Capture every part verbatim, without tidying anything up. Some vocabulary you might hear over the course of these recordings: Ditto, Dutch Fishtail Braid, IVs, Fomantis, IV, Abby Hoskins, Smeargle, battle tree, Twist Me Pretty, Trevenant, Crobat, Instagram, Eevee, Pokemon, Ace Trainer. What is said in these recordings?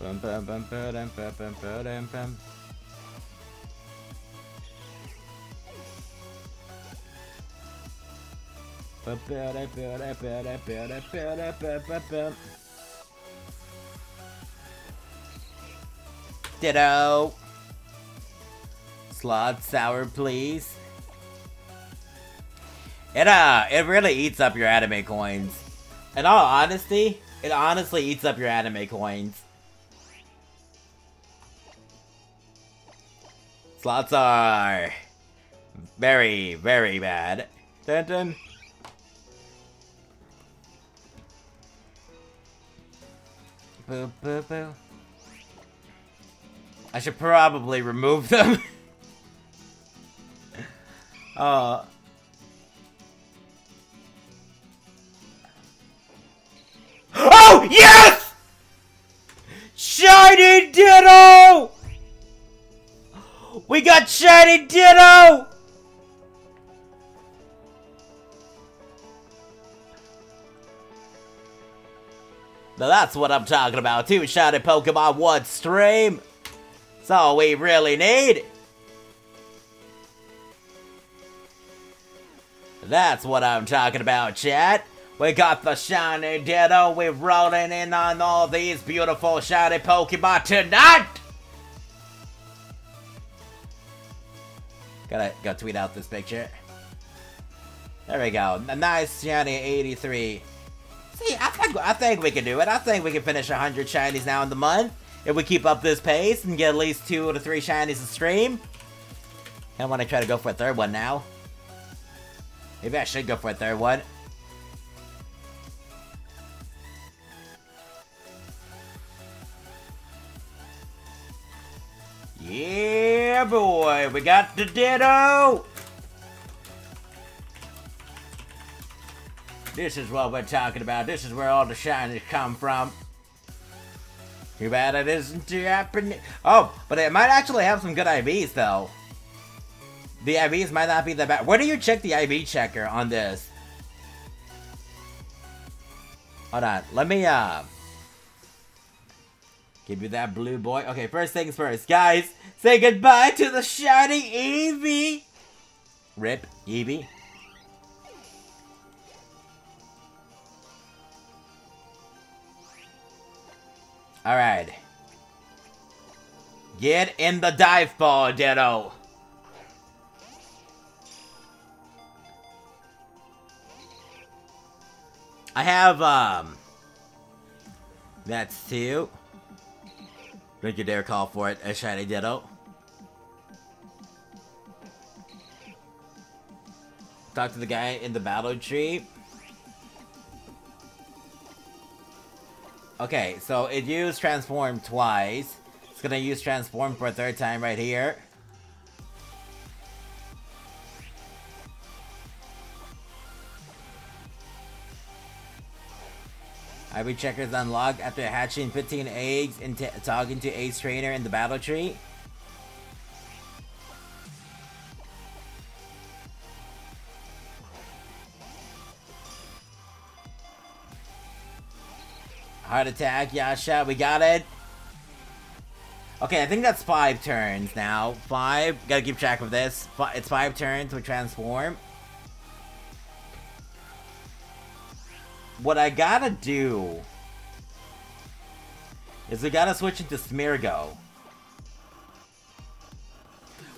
Bum bum bum bum bum bum bum. Bum bum bum bum bum bum bum bum bum. Ditto. Slod sour, please. It uh, it really eats up your anime coins. In all honesty, it honestly eats up your anime coins. Slots are very, very bad. Dun dun. Boo boo boo. I should probably remove them. uh. Oh, yes! Shiny Ditto! We got Shiny Ditto! Now that's what I'm talking about, two shiny Pokemon, one stream. That's all we really need. That's what I'm talking about, chat. We got the shiny Ditto, we're rolling in on all these beautiful shiny Pokemon tonight! Gotta go tweet out this picture. There we go, a nice shiny eighty-three. See, I think, I think we can do it. I think we can finish one hundred shinies now in the month. If we keep up this pace and get at least two to three shinies a stream. I want to try to go for a third one now. Maybe I should go for a third one. Yeah, boy, we got the Ditto! This is what we're talking about. This is where all the shinies come from. Too bad it isn't Japanese. Oh, but it might actually have some good I Vs, though. The I Vs might not be that bad. Where do you check the I V checker on this? Hold on, let me, uh... give you that blue boy. Okay, first things first. Guys, say goodbye to the shiny Eevee. Rip, Eevee. Alright. Get in the dive ball, Ditto. I have, um... that's two. Don't you dare call for it, a shiny Ditto. Talk to the guy in the battle tree. Okay, so it used transform twice. It's gonna use transform for a third time right here. I V checkers unlocked after hatching fifteen eggs and talking to Ace Trainer in the battle tree. Heart attack, Yasha, we got it. Okay, I think that's five turns now. Five, gotta keep track of this. Five, it's five turns with transform. What I gotta do is we gotta switch into Smeargle.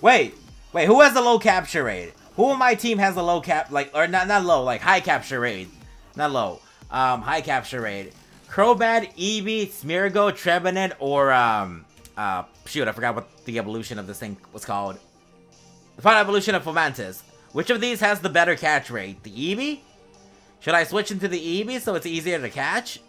Wait, wait, who has a low capture rate? Who on my team has a low cap, like, or not, not low, like high capture rate. Not low, um, high capture rate. Crobat, Eevee, Smeargle, Trevenant, or, um, uh, shoot, I forgot what the evolution of this thing was called. The final evolution of Fomantis. Which of these has the better catch rate? The Eevee? Should I switch into the Eevee so it's easier to catch?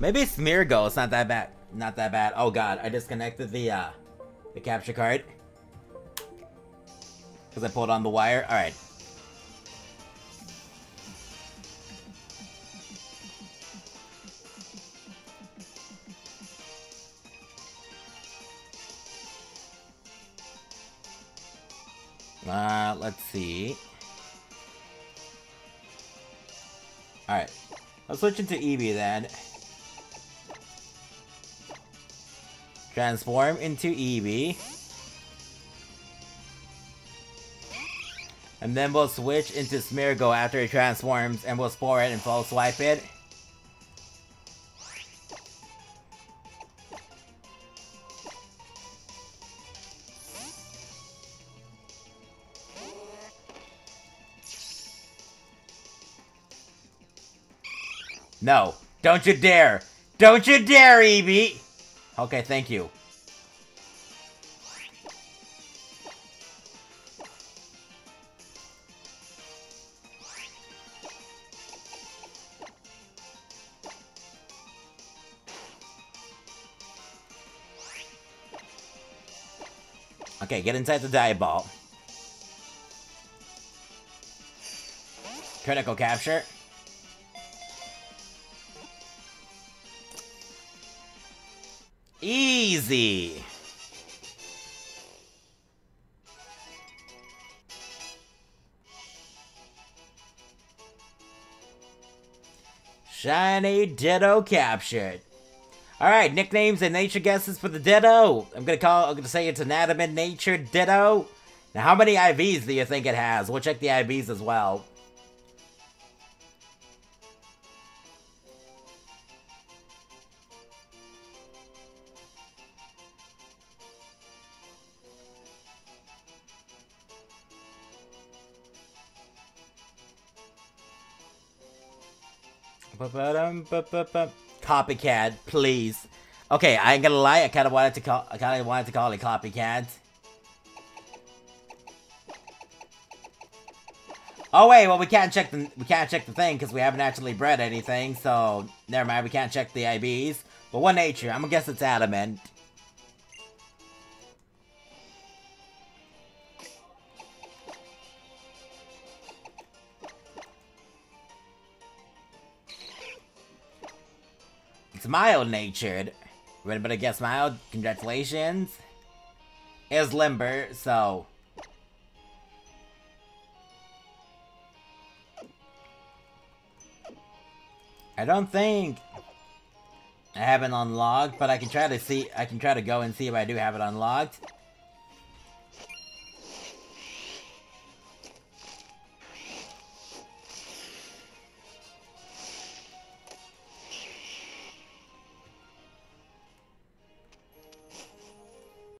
Maybe Smeargle is not that bad. Not that bad. Oh god, I disconnected the uh, the capture card because I pulled on the wire. All right. Uh, let's see. Alright. Let's switch into Eevee then. Transform into Eevee. And then we'll switch into Smeargle after it transforms, and we'll spore it and full swipe it. No. Don't you dare. Don't you dare, Eevee! Okay, thank you. Okay, get inside the dive ball. Critical capture. Easy! Shiny Ditto captured. Alright, nicknames and nature guesses for the Ditto. I'm gonna call I'm gonna say it's an adamant nature Ditto. Now how many I Vs do you think it has? We'll check the I Vs as well. Copycat, please. Okay, I ain't gonna lie. I kind of wanted to call. I kind of wanted to call it Copycat. Oh wait, well we can't check the we can't check the thing because we haven't actually bred anything. So never mind. We can't check the I Vs. But what nature? I'm gonna guess it's adamant. It's mild-natured. Would have guess mild. Congratulations. It's limber, so... I don't think I have it unlocked, but I can try to see... I can try to go and see if I do have it unlocked.